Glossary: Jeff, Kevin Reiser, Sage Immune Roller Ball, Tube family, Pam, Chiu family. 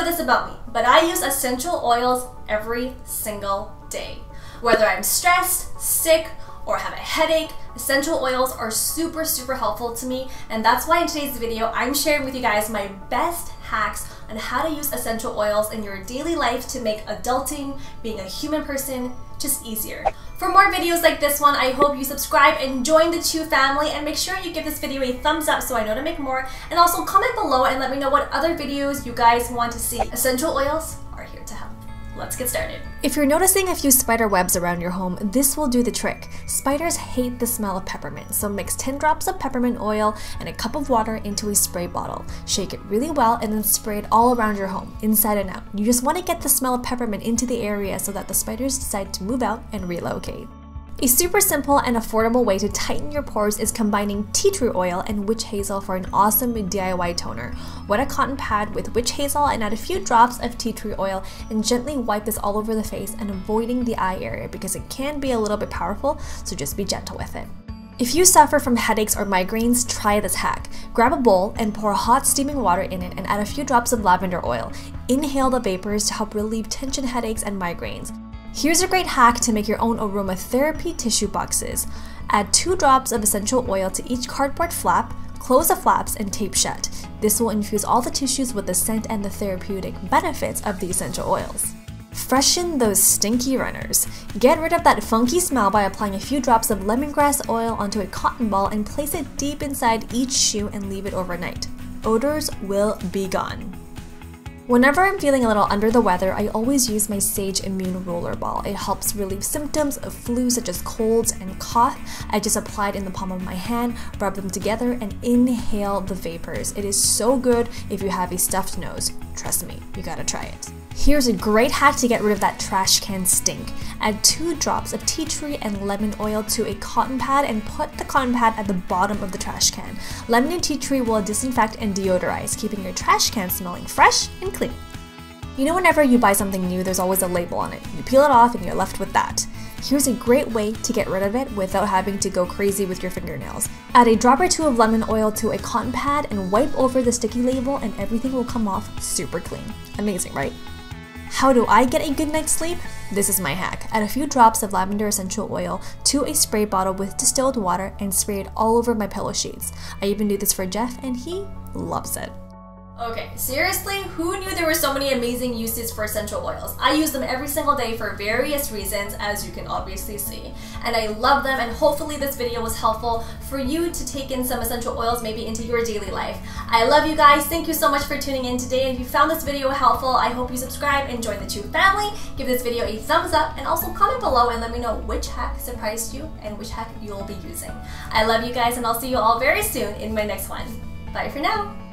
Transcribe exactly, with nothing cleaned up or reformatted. know this about me, but I use essential oils every single day. Whether I'm stressed, sick, or have a headache, essential oils are super, super helpful to me, and that's why in today's video, I'm sharing with you guys my best hacks on how to use essential oils in your daily life to make adulting, being a human person, just easier. For more videos like this one, I hope you subscribe and join the Chiu family, and make sure you give this video a thumbs up so I know to make more, and also comment below and let me know what other videos you guys want to see. Essential oils are here to help. Let's get started. If you're noticing a few spider webs around your home, this will do the trick. Spiders hate the smell of peppermint, so mix ten drops of peppermint oil and a cup of water into a spray bottle. Shake it really well and then spray it all around your home, inside and out. You just want to get the smell of peppermint into the area so that the spiders decide to move out and relocate. A super simple and affordable way to tighten your pores is combining tea tree oil and witch hazel for an awesome D I Y toner. Wet a cotton pad with witch hazel and add a few drops of tea tree oil and gently wipe this all over the face and avoiding the eye area because it can be a little bit powerful, so just be gentle with it. If you suffer from headaches or migraines, try this hack. Grab a bowl and pour hot steaming water in it and add a few drops of lavender oil. Inhale the vapors to help relieve tension headaches and migraines. Here's a great hack to make your own aromatherapy tissue boxes. Add two drops of essential oil to each cardboard flap, close the flaps, and tape shut. This will infuse all the tissues with the scent and the therapeutic benefits of the essential oils. Freshen those stinky runners. Get rid of that funky smell by applying a few drops of lemongrass oil onto a cotton ball and place it deep inside each shoe and leave it overnight. Odors will be gone. Whenever I'm feeling a little under the weather, I always use my Sage Immune Roller Ball. It helps relieve symptoms of flu such as colds and cough. I just apply it in the palm of my hand, rub them together, and inhale the vapors. It is so good if you have a stuffed nose. Trust me, you gotta try it. Here's a great hack to get rid of that trash can stink. Add two drops of tea tree and lemon oil to a cotton pad and put the cotton pad at the bottom of the trash can. Lemon and tea tree will disinfect and deodorize, keeping your trash can smelling fresh and clean. You know, whenever you buy something new, there's always a label on it. You peel it off and you're left with that. Here's a great way to get rid of it without having to go crazy with your fingernails. Add a drop or two of lemon oil to a cotton pad and wipe over the sticky label and everything will come off super clean. Amazing, right? How do I get a good night's sleep? This is my hack. Add a few drops of lavender essential oil to a spray bottle with distilled water and spray it all over my pillow sheets. I even do this for Jeff and he loves it. Okay, seriously, who knew there were so many amazing uses for essential oils? I use them every single day for various reasons, as you can obviously see. And I love them, and hopefully this video was helpful for you to take in some essential oils maybe into your daily life. I love you guys. Thank you so much for tuning in today. If you found this video helpful, I hope you subscribe and join the Tube family. Give this video a thumbs up and also comment below and let me know which hack surprised you and which hack you'll be using. I love you guys, and I'll see you all very soon in my next one. Bye for now.